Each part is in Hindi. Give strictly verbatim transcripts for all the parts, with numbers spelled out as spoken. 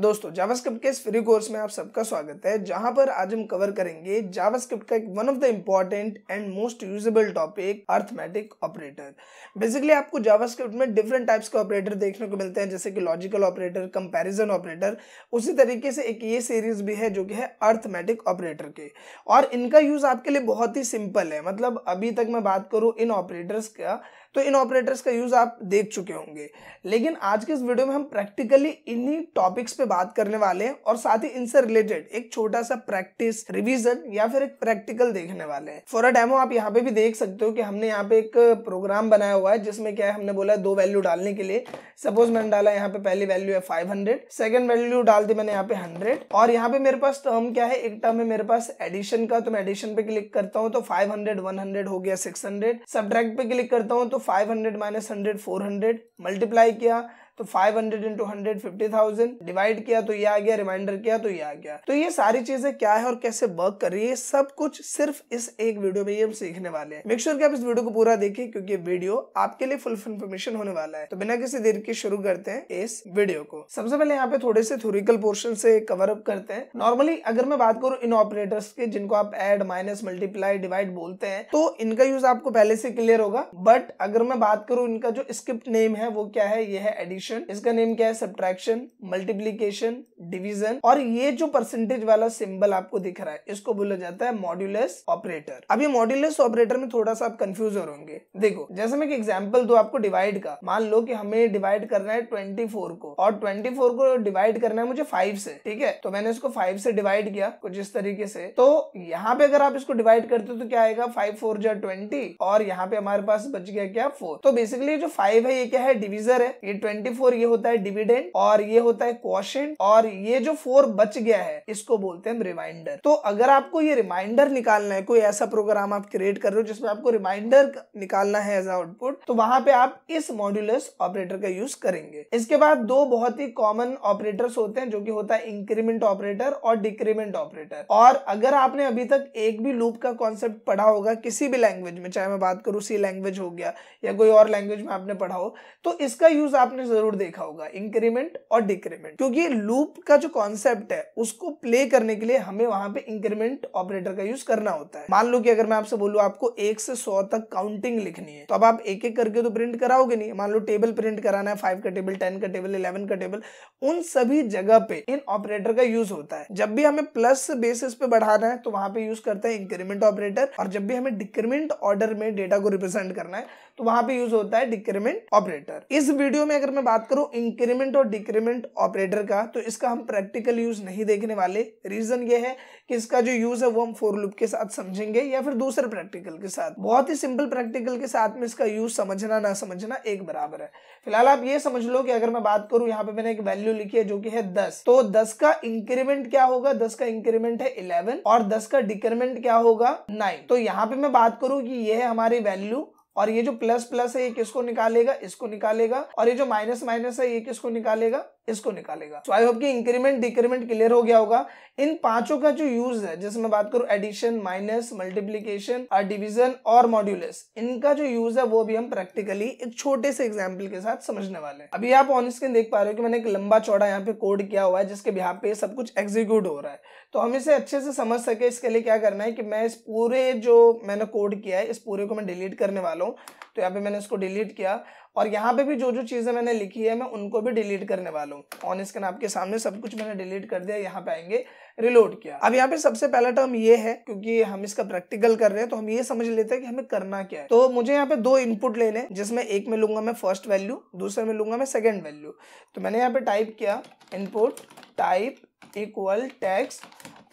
दोस्तों जावास्क्रिप्ट के इस फ्री कोर्स में आप सबका स्वागत है, जहां पर आज हम कवर करेंगे जावास्क्रिप्ट का एक one of the important and most usable topic arithmetic operator. Basically आपको जावास्क्रिप्ट में डिफरेंट टाइप्स के ऑपरेटर देखने को मिलते हैं, जैसे कि लॉजिकल ऑपरेटर, कंपैरिजन ऑपरेटर, उसी तरीके से एक ये सीरीज भी है जो कि है अरिथमेटिक ऑपरेटर के, और इनका यूज आपके लिए बहुत ही सिंपल है। मतलब अभी तक मैं बात करूँ इन ऑपरेटर्स का, तो इन ऑपरेटर्स का यूज आप देख चुके होंगे, लेकिन आज के इस वीडियो में हम प्रैक्टिकली इन्हीं टॉपिक्स पे बात करने वाले हैं और साथ ही इनसे रिलेटेड एक छोटा सा प्रैक्टिस, रिवीजन या फिर एक प्रैक्टिकल देखने वाले हैं। फॉर अ डेमो आप यहाँ पे भी देख सकते हो कि हमने यहाँ पे एक प्रोग्राम बनाया हुआ है, जिसमें क्या है, हमने बोला है दो वैल्यू डालने के लिए। सपोज मैंने डाला यहाँ पे पहली वैल्यू है फाइव हंड्रेड, सेकंड वैल्यू डाल दी मैंने यहाँ पे हंड्रेड, और यहाँ पे मेरे पास टर्म क्या है, एक टर्म है मेरे पास एडिशन का, तो मैं एडिशन पे क्लिक करता हूँ तो फाइव हंड्रेड वन हंड्रेड हो गया सिक्स हंड्रेड। सब्ट्रैक्ट पे क्लिक करता हूँ तो five hundred minus hundred four hundred, multiply किया तो five hundred into hundred fifty thousand, divide किया तो ये आ गया, रिमाइंडर किया तो ये आ गया। तो ये सारी चीजें क्या है और कैसे वर्क कर रही है, सब कुछ सिर्फ इस एक वीडियो में ही हम सीखने वाले हैं। मेक श्योर कि आप इस वीडियो को पूरा देखें, क्योंकि वीडियो आपके लिए फुल इन्फॉर्मेशन होने वाला है। तो बिना किसी देर के शुरू करते हैं इस वीडियो को। सबसे पहले यहाँ पे थोड़े से थ्योरिकल पोर्शन से कवर अप करते हैं। नॉर्मली अगर मैं बात करूँ इन ऑपरेटर्स के, जिनको आप एड, माइनस, मल्टीप्लाई, डिवाइड बोलते हैं, तो इनका यूज आपको पहले से क्लियर होगा। बट अगर मैं बात करूँ इनका जो स्क्रिप्ट नेम है वो क्या है, ये है एडिशन, इसका नेम क्या है सब्ट्रैक्शन, मल्टीप्लिकेशन, डिवीजन, और ये जो परसेंटेज वाला सिंबल आपको दिख रहा है इसको बोला जाता है मॉड्यूलस ऑपरेटर। अब ये मॉड्यूलस ऑपरेटर में थोड़ा सा आप कंफ्यूज हो रहे होंगे। देखो जैसे मैं एक एग्जांपल दूं आपको डिवाइड का, मान लो कि हमें डिवाइड करना है ट्वेंटी फोर को, और ट्वेंटी फोर को डिवाइड करना है मुझे फाइव से, ठीक है, तो मैंने इसको फाइव से डिवाइड किया कुछ इस तरीके से। तो यहाँ पे अगर आप इसको डिवाइड करते हो तो क्या आएगा, फाइव फोर जा ट्वेंटी, और यहाँ पे हमारे पास बच गया क्या फोर। तो बेसिकली जो फाइव है ये क्या है डिविजर है, ये ट्वेंटी फोर ये होता है डिविडेंड, और ये होता है क्वोशेंट, और ये जो फोर बच गया है इसको बोलते हैं रिमाइंडर। तो अगर आपको ये रिमाइंडर निकालना है, कोई ऐसा प्रोग्राम आप क्रिएट कर रहे हो जिसमें आपको रिमाइंडर निकालना है एज आउटपुट, तो वहां पे आप इस मॉड्यूलस ऑपरेटर का यूज करेंगे। इसके बाद दो बहुत ही कॉमन ऑपरेटर्स होते हैं, जो कि होता है इंक्रीमेंट ऑपरेटर और डिक्रीमेंट ऑपरेटर। और अगर आपने अभी तक एक भी लूप का कॉन्सेप्ट पढ़ा होगा किसी भी लैंग्वेज में, चाहे मैं बात करूं सी लैंग्वेज हो गया या कोई और लैंग्वेज में आपने पढ़ा हो, तो इसका यूज आपने जरूर देखा होगा, इंक्रीमेंट और डिक्रीमेंट, क्योंकि लूप का जो कॉन्सेप्ट है उसको प्ले करने के लिए हमें वहां पे इंक्रीमेंट ऑपरेटर का यूज करना होता है। मान लो कि अगर मैं आपसे बोलूं आपको एक से सौ तक काउंटिंग लिखनी है, तो अब आप एक एक करके तो प्रिंट कराओगे नहीं। मान लो टेबल प्रिंट कराना है, फाइव का टेबल, टेन का टेबल, इलेवन का टेबल, उन सभी जगह पे इन ऑपरेटर का यूज होता है। जब भी हमें प्लस बेसिस पे बढ़ाना है तो वहां पे यूज करता है इंक्रीमेंट ऑपरेटर, और जब भी हमें डिक्रीमेंट ऑर्डर में डेटा को रिप्रेजेंट करना है तो वहां पे यूज होता है डिक्रीमेंट ऑपरेटर। इस वीडियो में अगर मैं बात करूं इंक्रीमेंट और डिक्रीमेंट ऑपरेटर का, तो इसका हम प्रैक्टिकल यूज नहीं देखने वाले। रीजन ये है कि इसका जो यूज है वो हम फॉर लूप के साथ समझेंगे या फिर दूसरे प्रैक्टिकल के साथ। बहुत ही सिंपल प्रैक्टिकल के साथ में इसका यूज समझना ना समझना एक बराबर है। फिलहाल आप ये समझ लो कि अगर मैं बात करूं यहाँ पे मैंने एक वैल्यू लिखी है जो कि है दस, तो दस का इंक्रीमेंट क्या होगा, दस का इंक्रीमेंट है इलेवन, और दस का डिक्रीमेंट क्या होगा नाइन। तो यहाँ पे मैं बात करूं कि ये है हमारी वैल्यू, और ये जो प्लस प्लस है ये किसको निकालेगा, इसको निकालेगा, और ये जो माइनस माइनस है ये किसको निकालेगा, इसको निकालेगा। सो आई होप कि इंक्रीमेंट डिक्रीमेंट क्लियर हो गया होगा। इन पांचों का जो यूज है, जैसे मैं बात करूं एडिशन, माइनस, मल्टीप्लिकेशन और डिवीजन और मॉड्यूलस, इनका जो यूज है वो भी हम प्रैक्टिकली एक छोटे से एग्जांपल के साथ समझने वाले हैं। अभी आप ऑन स्क्रीन देख पा रहे हो कि मैंने एक लंबा चौड़ा यहाँ पे कोड किया हुआ है, जिसके यहाँ पे सब कुछ एग्जीक्यूट हो रहा है। तो हम इसे अच्छे से समझ सके इसके लिए क्या करना है कि मैं इस पूरे जो मैंने कोड किया है इस पूरे को मैं डिलीट करने वाला हूँ। तो यहाँ पे मैंने इसको डिलीट किया, और यहाँ पे भी जो जो चीज़ें मैंने लिखी है मैं उनको भी डिलीट करने वाला हूँ। ऑन स्क्रीन आपके सामने सब कुछ मैंने डिलीट कर दिया, यहाँ पे आएंगे रिलोड किया। अब यहाँ पे सबसे पहला टर्म ये है, क्योंकि हम इसका प्रैक्टिकल कर रहे हैं तो हम ये समझ लेते हैं कि हमें करना क्या है। तो मुझे यहाँ पे दो इनपुट लेने हैं, जिसमें एक में लूंगा मैं फर्स्ट वैल्यू, दूसरे में लूंगा मैं सेकेंड वैल्यू। तो मैंने यहाँ पे टाइप किया इनपुट टाइप इक्वल टेक्स्ट,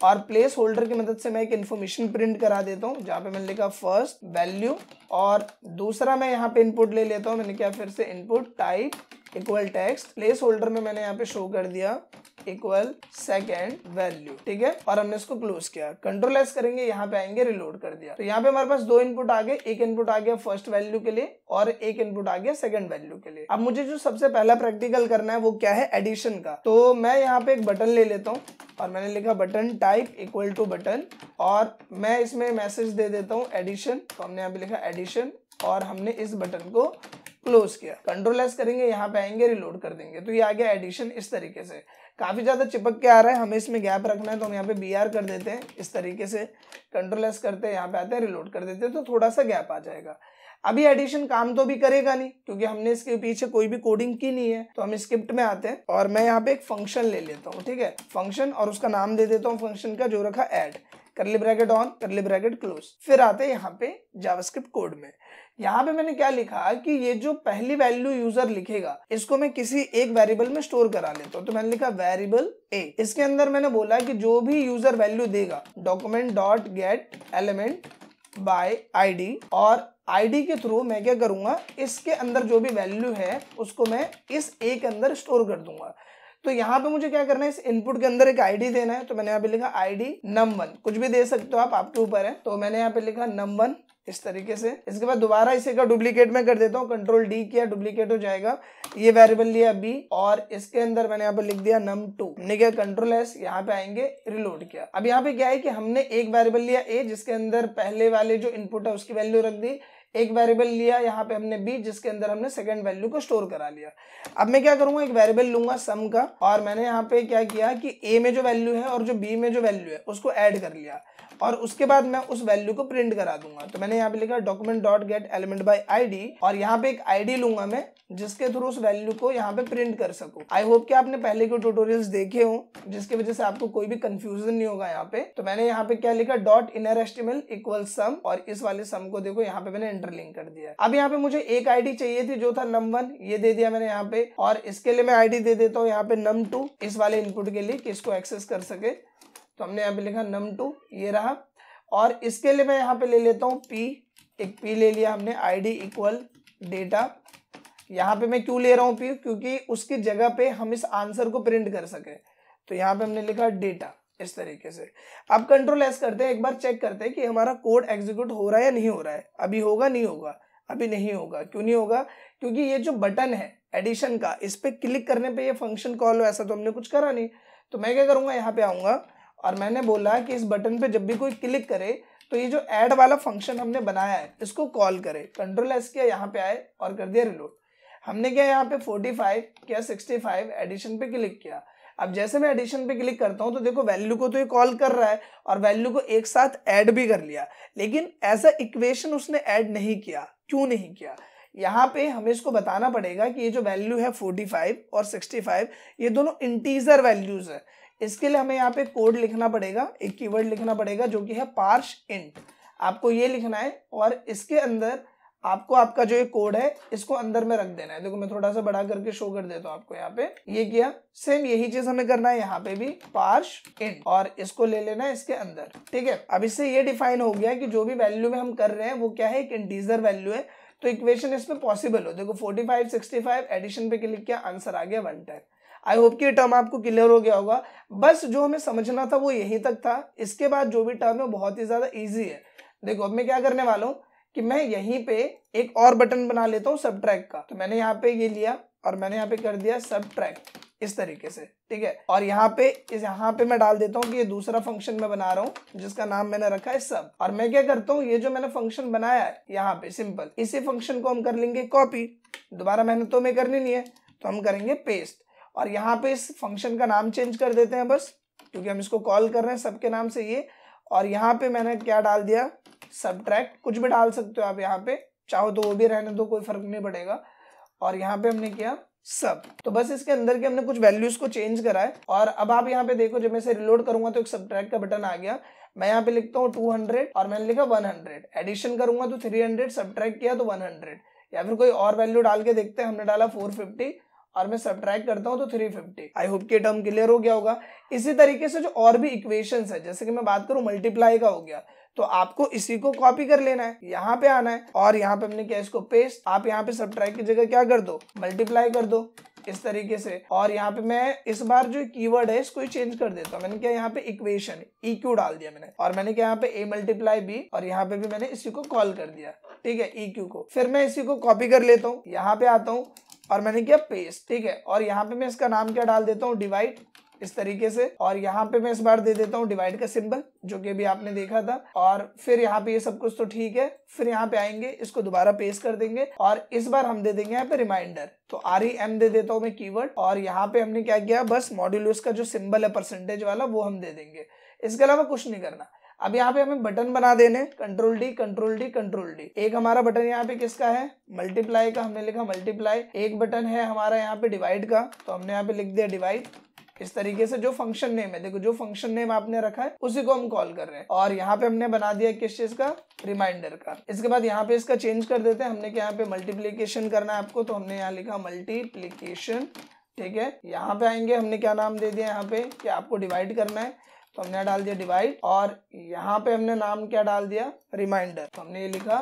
और प्लेस होल्डर की मदद से मैं एक इन्फॉर्मेशन प्रिंट करा देता हूँ, जहाँ पे मैंने लिखा फर्स्ट वैल्यू, और दूसरा मैं यहाँ पे इनपुट ले लेता हूँ। मैंने क्या फिर से input type equal text, placeholder में मैंने यहाँ पे शो कर दिया इक्वल सेकेंड वैल्यू, ठीक है, और हमने इसको क्लोज किया। कंट्रोल एस करेंगे, यहाँ पे आएंगे रिलोड कर दिया। तो यहाँ पे हमारे पास दो इनपुट आ गए, एक इनपुट आ गया फर्स्ट वैल्यू के लिए और एक इनपुट आ गया सेकेंड वैल्यू के लिए। अब मुझे जो सबसे पहला प्रैक्टिकल करना है वो क्या है एडिशन का। तो मैं यहाँ पे एक बटन ले लेता हूँ, और मैंने लिखा button type equal to button, और मैं इसमें मैसेज दे देता हूँ एडिशन। तो हमने यहाँ पे लिखा एडिशन, और हमने इस बटन को क्लोज किया। कंट्रोल एस करेंगे, यहाँ पे आएंगे रिलोड कर देंगे। तो ये आ गया एडिशन इस तरीके से। काफी ज्यादा चिपक के आ रहा है, हमें इसमें गैप रखना है, तो हम यहाँ पे बी आर कर देते हैं इस तरीके से, कंट्रोल एस करते हैं, यहाँ पे आते हैं रिलोड कर देते हैं, तो थोड़ा सा गैप आ जाएगा। अभी एडिशन काम तो भी करेगा नहीं क्योंकि हमने इसके पीछे कोई भी कोडिंग की नहीं है, तो हम स्क्रिप्ट में आते हैं और मैं यहाँ पे एक फंक्शन ले लेता हूँ, ठीक है, फंक्शन, और उसका नाम दे देता हूँ फंक्शन का, जो रखा add, curly bracket on, curly bracket close. फिर आते हैं यहाँ पे जावास्क्रिप्ट कोड में। यहाँ पे मैंने क्या लिखा कि ये जो पहली वैल्यू यूजर लिखेगा इसको मैं किसी एक वेरिएबल में स्टोर करा लेता हूँ, तो मैंने लिखा वेरिएबल ए। इसके अंदर मैंने बोला कि जो भी यूजर वैल्यू देगा document dot get element by ID, और आईडी के थ्रू मैं क्या करूंगा, इसके अंदर जो भी वैल्यू है उसको मैं इस ए के अंदर स्टोर कर दूंगा। तो यहाँ पे मुझे क्या करना है, इस इनपुट के अंदर एक आईडी देना है, तो मैंने यहाँ पे लिखा आईडी नम वन, कुछ भी दे सकते हो आप, आपके ऊपर है, तो मैंने यहाँ पे लिखा नम वन इस तरीके से। इसके बाद दोबारा इसे का डुप्लीकेट में कर देता हूँ, कंट्रोल डी किया, डुप्लीकेट हो जाएगा। ये वेरिएबल लिया बी और इसके अंदर मैंने यहाँ पे लिख दिया नम टू, हमने क्या कंट्रोल एस, यहाँ पे आएंगे रिलोड किया। अब यहाँ पे क्या है कि हमने एक वेरिएबल लिया ए जिसके अंदर पहले वाले जो इनपुट है उसकी वैल्यू रख दी, एक वेरिएबल लिया यहाँ पे हमने बी जिसके अंदर हमने सेकंड वैल्यू को स्टोर करा लिया। अब मैं क्या करूंगा, एक वेरिएबल लूंगा सम का, और मैंने यहाँ पे क्या किया कि ए में जो वैल्यू है और जो बी में जो वैल्यू है उसको ऐड कर लिया, और उसके बाद मैं उस वैल्यू को प्रिंट करा दूंगा। तो मैंने यहाँ पे लिखा document dot get element by ID, और यहाँ पे एक आईडी लूंगा मैं जिसके थ्रू उस वैल्यू को यहाँ पे प्रिंट कर सकूं। आई होप कि आपने पहले के ट्यूटोरियल्स देखे हों जिसकी वजह से आपको कोई भी कंफ्यूजन नहीं होगा यहाँ पे। तो मैंने यहाँ पे क्या लिखा, dot inner HTML equal sum, और इस वाले सम को देखो यहाँ पे मैंने इंटरलिंक कर दिया। अब यहाँ पे मुझे एक आईडी चाहिए थी जो था नम वन, ये दे दिया मैंने यहाँ पे, और इसके लिए मैं आईडी दे देता हूँ यहाँ पे नम टू, इस वाले इनपुट के लिए कि इसको एक्सेस कर सके, तो हमने यहाँ पे लिखा नम टू, ये रहा। और इसके लिए मैं यहाँ पे ले लेता हूँ पी, एक पी ले लिया हमने, आईडी इक्वल डेटा। यहाँ पे मैं क्यों ले रहा हूँ पी, क्योंकि उसकी जगह पे हम इस आंसर को प्रिंट कर सके, तो यहाँ पे हमने लिखा डेटा इस तरीके से। अब कंट्रोल एस करते हैं, एक बार चेक करते हैं कि हमारा कोड एग्जीक्यूट हो रहा है या नहीं हो रहा है। अभी होगा नहीं होगा, अभी नहीं होगा। क्यों नहीं होगा, क्योंकि ये जो बटन है एडिशन का, इस पर क्लिक करने पर यह फंक्शन कॉल हो, ऐसा तो हमने कुछ करा नहीं। तो मैं क्या करूँगा, यहाँ पे आऊँगा और मैंने बोला कि इस बटन पर जब भी कोई क्लिक करे तो ये जो ऐड वाला फंक्शन हमने बनाया है इसको कॉल करे। कंट्रोल एस किया, यहाँ पे आए और कर दिया रिलोड। हमने क्या यहाँ पे पैंतालीस क्या पैंसठ एडिशन पे क्लिक किया। अब जैसे मैं एडिशन पे क्लिक करता हूँ तो देखो वैल्यू को तो ये कॉल कर रहा है और वैल्यू को एक साथ ऐड भी कर लिया, लेकिन एज अ इक्वेशन उसने ऐड नहीं किया। क्यों नहीं किया, यहाँ पे हमें इसको बताना पड़ेगा कि ये जो वैल्यू है पैंतालीस और पैंसठ ये दोनों इंटीजर वैल्यूज है। इसके लिए हमें यहाँ पे कोड लिखना पड़ेगा, एक कीवर्ड लिखना पड़ेगा जो कि है पार्श इंट, आपको ये लिखना है, और इसके अंदर आपको आपका जो ये कोड है इसको अंदर में रख देना है। देखो मैं थोड़ा सा बढ़ा करके शो कर देता हूँ आपको, यहाँ पे ये किया, सेम यही चीज हमें करना है यहाँ पे भी, पार्श इन, और इसको ले लेना है इसके अंदर, ठीक है। अब इससे ये डिफाइन हो गया कि जो भी वैल्यू में हम कर रहे हैं वो क्या है, एक इंटीजर वैल्यू है, तो इक्वेशन इसमें पॉसिबल हो। देखो forty five sixty five addition पे क्लिक किया, आंसर आ गया वन टेन। आई होप कि ये टर्म आपको क्लियर हो गया होगा। बस जो हमें समझना था वो यहीं तक था, इसके बाद जो भी टर्म है बहुत ही ज्यादा ईजी है। देखो अब मैं क्या करने वाला हूँ कि मैं यहीं पे एक और बटन बना लेता हूँ सब्ट्रैक्ट का। तो मैंने यहाँ पे ये लिया और मैंने यहाँ पे कर दिया सब्ट्रैक्ट इस तरीके से, ठीक है। और यहाँ पे इस यहाँ पे मैं डाल देता हूँ कि ये दूसरा फंक्शन मैं बना रहा हूँ जिसका नाम मैंने रखा है सब। और मैं क्या करता हूँ, ये जो मैंने फंक्शन बनाया है यहाँ पे सिंपल, इसी फंक्शन को हम कर लेंगे कॉपी, दोबारा मेहनत तो हमें करनी नहीं है, तो हम करेंगे पेस्ट। और यहाँ पे इस फंक्शन का नाम चेंज कर देते हैं बस, क्योंकि हम इसको कॉल कर रहे हैं सबके नाम से ये। और यहाँ पे मैंने क्या डाल दिया, सब्ट्रैक्ट, कुछ भी डाल सकते हो आप, यहाँ पे चाहो तो वो भी रहने दो, कोई फर्क नहीं पड़ेगा। और यहाँ पे हमने किया सब। तो बस इसके अंदर के हमने कुछ वैल्यूज को चेंज करा है। और अब आप यहाँ पे देखो, जब मैं इसे रिलोड करूंगा तो एक सब्ट्रैक्ट का बटन आ गया। मैं यहाँ पे लिखता हूँ टू हंड्रेड, और मैंने लिखा वन हंड्रेड, एडिशन करूंगा तो थ्री हंड्रेड, सब्ट्रैक्ट किया तो वन हंड्रेड, या फिर कोई और वैल्यू डाल के देखते हैं। हमने डाला फोर फिफ्टी और मैं सब्ट्रैक्ट करता हूँ तो थ्री फिफ्टी। आई होप कि टर्म क्लियर हो गया होगा। इसी तरीके से जो और भी इक्वेशंस है, जैसे कि मैं बात करूँ मल्टीप्लाई का हो गया, तो आपको इसी को कॉपी कर लेना है, यहाँ पे आना है और यहाँ पे हमने क्या इसको पेस्ट। आप यहाँ पे सब्ट्रैक्ट की जगह क्या कर दो, मल्टीप्लाई कर दो इस तरीके से। और यहाँ पे मैं इस बार जो कीवर्ड है इसको ही चेंज कर देता हूँ। मैंने क्या यहाँ पे इक्वेशन ई क्यू डाल दिया मैंने, और मैंने क्या यहाँ पे ए मल्टीप्लाई बी, और यहाँ पे भी मैंने इसी को कॉल कर दिया, ठीक है, ई क्यू को। फिर मैं इसी को कॉपी कर लेता हूँ, यहाँ पे आता हूँ और मैंने क्या पेस्ट, ठीक है। और यहाँ पे मैं इसका नाम क्या डाल देता हूँ, डिवाइड, इस तरीके से। और यहाँ पे मैं इस बार दे देता हूँ डिवाइड का सिंबल, जो कि अभी आपने देखा था। और फिर यहाँ पे ये सब कुछ तो ठीक है, फिर यहाँ पे आएंगे, इसको दोबारा पेस्ट कर देंगे और इस बार हम दे देंगे यहाँ पे रिमाइंडर। तो आर ई एम दे देता हूँ मैं कीवर्ड, और यहाँ पे हमने क्या किया, बस मॉड्यूलस का जो सिंबल है परसेंटेज वाला वो हम दे देंगे, इसके अलावा कुछ नहीं करना। अब यहाँ पे हमें बटन बना देने, control D control D control D. एक हमारा बटन यहाँ पे किसका है, मल्टीप्लाई का, हमने लिखा मल्टीप्लाई। एक बटन है हमारा यहाँ पे डिवाइड का, तो हमने यहाँ पे लिख दिया डिवाइड। इस तरीके से जो फंक्शन नेम है, देखो जो फंक्शन नेम आपने रखा है उसी को हम कॉल कर रहे हैं। और यहाँ पे हमने बना दिया किस चीज का, रिमाइंडर का। इसके बाद यहाँ पे इसका चेंज कर देते हैं, हमने क्या यहाँ पे मल्टीप्लीकेशन करना है आपको, तो हमने यहाँ लिखा मल्टीप्लीकेशन, ठीक है। यहाँ पे आएंगे, हमने क्या नाम दे दिया यहाँ पे कि आपको डिवाइड करना है, तो हमने डाल दिया डिवाइड। और यहाँ पे हमने नाम क्या डाल दिया, रिमाइंडर, तो हमने ये लिखा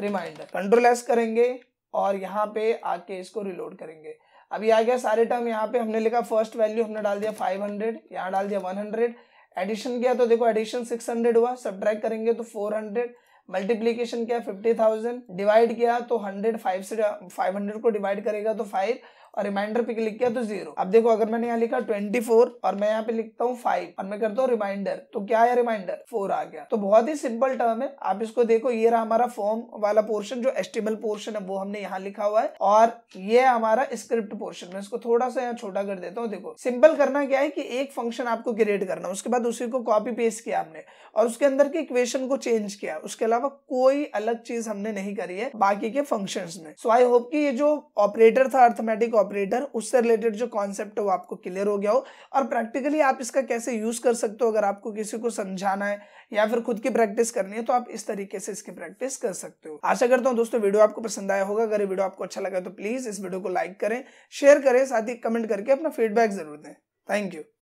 रिमाइंडर। कंट्रोल एस करेंगे और यहाँ पे आके इसको रिलोड करेंगे। अभी आ गया सारे टर्म, यहाँ पे हमने लिखा फर्स्ट वैल्यू हमने डाल दिया फाइव हंड्रेड, यहाँ डाल दिया वन हंड्रेड। एडिशन किया तो देखो एडिशन सिक्स हंड्रेड हुआ, सब्ट्रैक्ट करेंगे तो फोर हंड्रेड, मल्टीप्लीकेशन किया फिफ्टी थाउजेंड, डिवाइड किया तो हंड्रेड, फाइव से फाइव हंड्रेड को डिवाइड करेगा तो फाइव, और रिमाइंडर पे क्लिक किया तो जीरो। अब देखो अगर मैंने यहाँ लिखा ट्वेंटी फोर और मैं यहाँ पे लिखता हूँ फाइव और मैं करता हूँ रिमाइंडर, तो क्या है रिमाइंडर फोर आ गया। तो बहुत ही सिंपल टर्म है, आप इसको देखो। ये रहा हमारा फॉर्म वाला पोर्शन, जो एचटीएमएल पोर्शन है वो हमने यहाँ लिखा हुआ है, और ये है हमारा स्क्रिप्ट पोर्शन। मैं इसको थोड़ा सा यहाँ छोटा कर देता हूँ। देखो सिंपल करना क्या है कि एक फंक्शन आपको क्रिएट करना, उसके बाद उसी को कॉपी पेस्ट किया हमने और उसके अंदर के इक्वेशन को चेंज किया, उसके अलावा कोई अलग चीज हमने नहीं करी है बाकी के फंक्शंस में। सो आई होप कि ये जो ऑपरेटर था, अर्थमेटिक ऑपरेटर, उससे रिलेटेड जो कॉन्सेप्ट है वो आपको क्लियर हो गया हो, और प्रैक्टिकली आप इसका कैसे यूज कर सकते हो। अगर आपको किसी को समझाना है या फिर खुद की प्रैक्टिस करनी है तो आप इस तरीके से इसकी प्रैक्टिस कर सकते हो। आशा करता हूं दोस्तों वीडियो आपको पसंद आया होगा। अगर ये वीडियो आपको अच्छा लगा तो प्लीज इस वीडियो को लाइक करें, शेयर करें, साथ ही कमेंट करके अपना फीडबैक जरूर दें। Thank you.